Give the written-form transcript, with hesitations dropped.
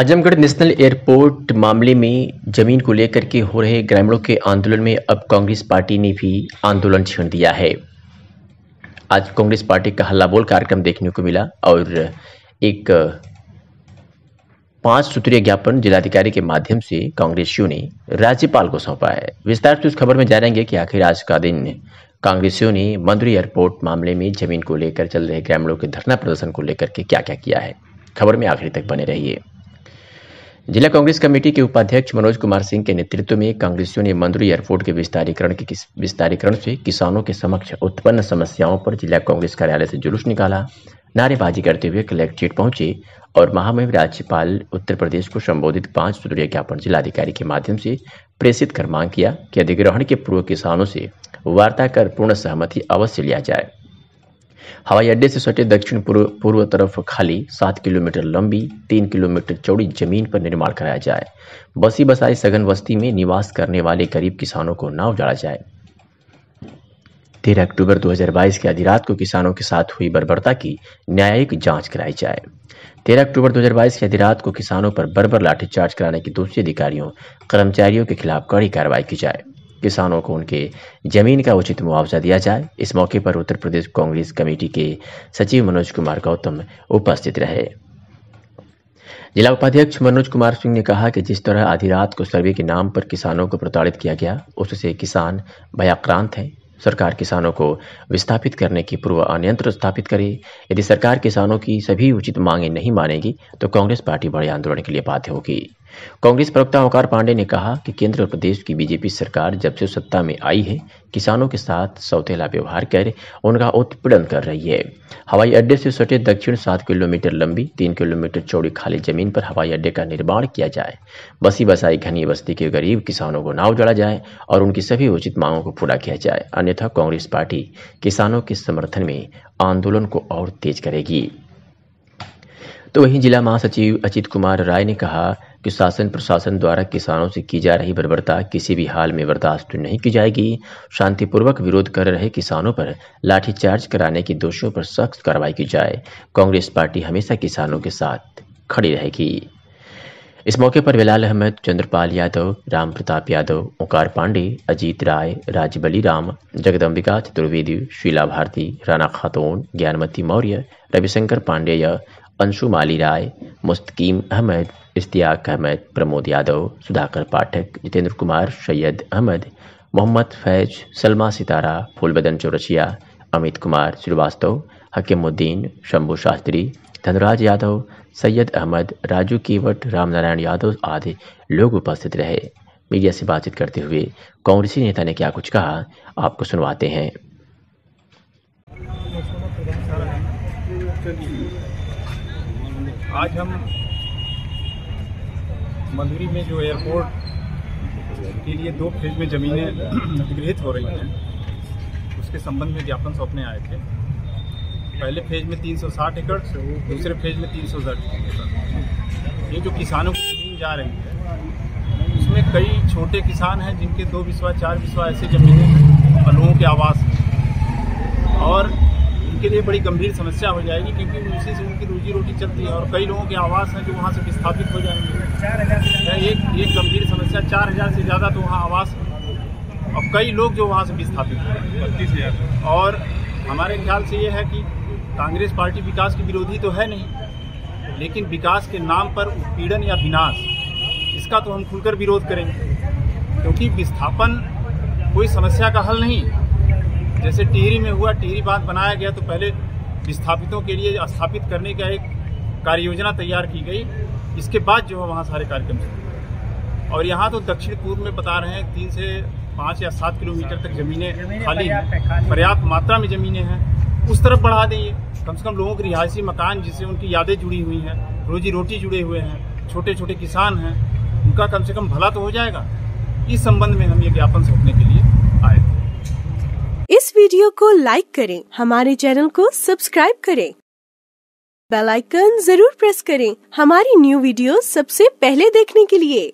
Azamgarh national airport मामले में जमीन को लेकर के हो रहे ग्रामीणों के आंदोलन में अब कांग्रेस पार्टी ने भी आंदोलन छेड़ दिया है। आज कांग्रेस पार्टी का हल्ला बोल कार्यक्रम देखने को मिला और एक 5 सूत्रीय ज्ञापन जिलाधिकारी के माध्यम से कांग्रेसियों ने राज्यपाल को सौंपा है। विस्तार से उस खबर में जानेंगे कि आखिर आज का दिन कांग्रेसियों ने मंदुरी एयरपोर्ट मामले में जमीन को लेकर चल रहे ग्रामीणों के धरना प्रदर्शन को लेकर के क्या क्या किया है। खबर में आखिर तक बने रहिए। जिला कांग्रेस कमेटी के उपाध्यक्ष मनोज कुमार सिंह के नेतृत्व में कांग्रेसियों ने मंदुरी एयरपोर्ट के विस्तारीकरण से किसानों के समक्ष उत्पन्न समस्याओं पर जिला कांग्रेस कार्यालय से जुलूस निकाला, नारेबाजी करते हुए कलेक्ट्रेट पहुंचे और महामहिम राज्यपाल उत्तर प्रदेश को संबोधित 5 सूत्रीय ज्ञापन जिलाधिकारी के माध्यम से प्रेषित कर मांग किया कि अधिग्रहण के पूर्व किसानों से वार्ता कर पूर्ण सहमति अवश्य लिया जाए। हवाई अड्डे से सटे दक्षिण पूर्व तरफ खाली 7 किलोमीटर लंबी 3 किलोमीटर चौड़ी जमीन पर निर्माण कराया जाए। बसी बसाई सघन बस्ती में निवास करने वाले गरीब किसानों को ना उजाड़ा जाए। 13 अक्टूबर 2022 की आधी रात को किसानों के साथ हुई बर्बरता की न्यायिक जांच कराई जाए। 13 अक्टूबर 2022 की आधी रात को किसानों पर बर्बर लाठीचार्ज कराने के दोषी अधिकारियों कर्मचारियों के खिलाफ कड़ी कार्रवाई की जाए। किसानों को उनके जमीन का उचित मुआवजा दिया जाए। इस मौके पर उत्तर प्रदेश कांग्रेस कमेटी के सचिव मनोज कुमार गौतम उपस्थित रहे। जिला उपाध्यक्ष मनोज कुमार सिंह ने कहा कि जिस तरह आधी रात को सर्वे के नाम पर किसानों को प्रताड़ित किया गया उससे किसान भयाक्रांत हैं। सरकार किसानों को विस्थापित करने की पूर्व अनियंत्र स्थापित करे। यदि सरकार किसानों की सभी उचित मांगे नहीं मानेगी तो कांग्रेस पार्टी बड़े आंदोलन के लिए बाध्य होगी। कांग्रेस प्रवक्ता ओंकार पांडे ने कहा कि केंद्र और प्रदेश की बीजेपी सरकार जब से सत्ता में आई है किसानों के साथ सौतेला व्यवहार कर उनका उत्पीड़न कर रही है। हवाई अड्डे से सटे दक्षिण 7 किलोमीटर लंबी 3 किलोमीटर चौड़ी खाली जमीन पर हवाई अड्डे का निर्माण किया जाए। बसी बसाई घनी बस्ती के गरीब किसानों को ना उजाड़ा जाए और उनकी सभी उचित मांगों को पूरा किया जाए, अन्यथा कांग्रेस पार्टी किसानों के समर्थन में आंदोलन को और तेज करेगी। तो वहीं जिला महासचिव अजित कुमार राय ने कहा कि शासन प्रशासन द्वारा किसानों से की जा रही बर्बरता किसी भी हाल में बर्दाश्त नहीं की जाएगी। शांतिपूर्वक विरोध कर रहे किसानों पर लाठीचार्ज कराने के दोषियों पर सख्त कार्रवाई की जाए। कांग्रेस पार्टी हमेशा किसानों के साथ खड़ी रहेगी। इस मौके पर बिलाल अहमद, चंद्रपाल यादव, राम प्रताप यादव, ओंकार पांडे, अजीत राय, राजबली, राम जगदम्बिका, चतुर्वेदी, शीला भारती, राना खातोन, ज्ञानमती मौर्य, रविशंकर पांडेय, अंशु माली राय, मुस्तकीम अहमद, इश्तिया अहमद, प्रमोद यादव, सुधाकर पाठक, जितेंद्र कुमार, सैयद अहमद, मोहम्मद फैज, सलमा सितारा, फूलबदन चौरसिया, अमित कुमार श्रीवास्तव, हकीम उद्दीन शास्त्री, धनराज यादव, सैयद अहमद, राजू कीवट, रामनारायण यादव आदि लोग उपस्थित रहे। मीडिया से बातचीत करते हुए कांग्रेसी नेता ने क्या कुछ कहा आपको सुनवाते हैं। आज हम मंदुरी में जो एयरपोर्ट के लिए 2 फेज में ज़मीनें अधिग्रहित हो रही हैं उसके संबंध में ज्ञापन सौंपने आए थे। पहले फेज में 360 एकड़, दूसरे फेज में 360 एकड़। ये जो किसानों की ज़मीन जा रही है उसमें कई छोटे किसान हैं जिनके 2 बिस्वा 4 बिस्वा ऐसे ज़मीनें हैं और लोगों के आवास हैं और के लिए बड़ी गंभीर समस्या हो जाएगी क्योंकि उसी से उनकी रोजी रोटी चलती है और कई लोगों के आवास हैं जो वहाँ से विस्थापित हो जाएंगे। एक गंभीर समस्या 4000 से ज़्यादा तो वहाँ आवास और कई लोग जो वहाँ से विस्थापित हो रहे हैं 32,000। और हमारे ख्याल से ये है कि कांग्रेस पार्टी विकास की विरोधी तो है नहीं, लेकिन विकास के नाम पर उत्पीड़न या विनाश इसका तो हम खुलकर विरोध करेंगे क्योंकि विस्थापन कोई समस्या का हल नहीं। जैसे टिहरी में हुआ, टिहरी बांध बनाया गया तो पहले विस्थापितों के लिए स्थापित करने का एक कार्य योजना तैयार की गई, इसके बाद जो है वहाँ सारे कार्यक्रम हुए। और यहाँ तो दक्षिण पूर्व में बता रहे हैं 3 से 5 या 7 किलोमीटर तक ज़मीनें खाली हैं, पर्याप्त मात्रा में ज़मीनें हैं, उस तरफ बढ़ा देंगे। कम से कम लोगों के रिहायशी मकान जिससे उनकी यादें जुड़ी हुई हैं, रोजी रोटी जुड़े हुए हैं, छोटे छोटे किसान हैं, उनका कम से कम भला तो हो जाएगा। इस संबंध में हम ये ज्ञापन सौंपने के लिए आए थे। इस वीडियो को लाइक करें, हमारे चैनल को सब्सक्राइब करें, बेल आइकन जरूर प्रेस करें हमारी न्यू वीडियो सबसे पहले देखने के लिए।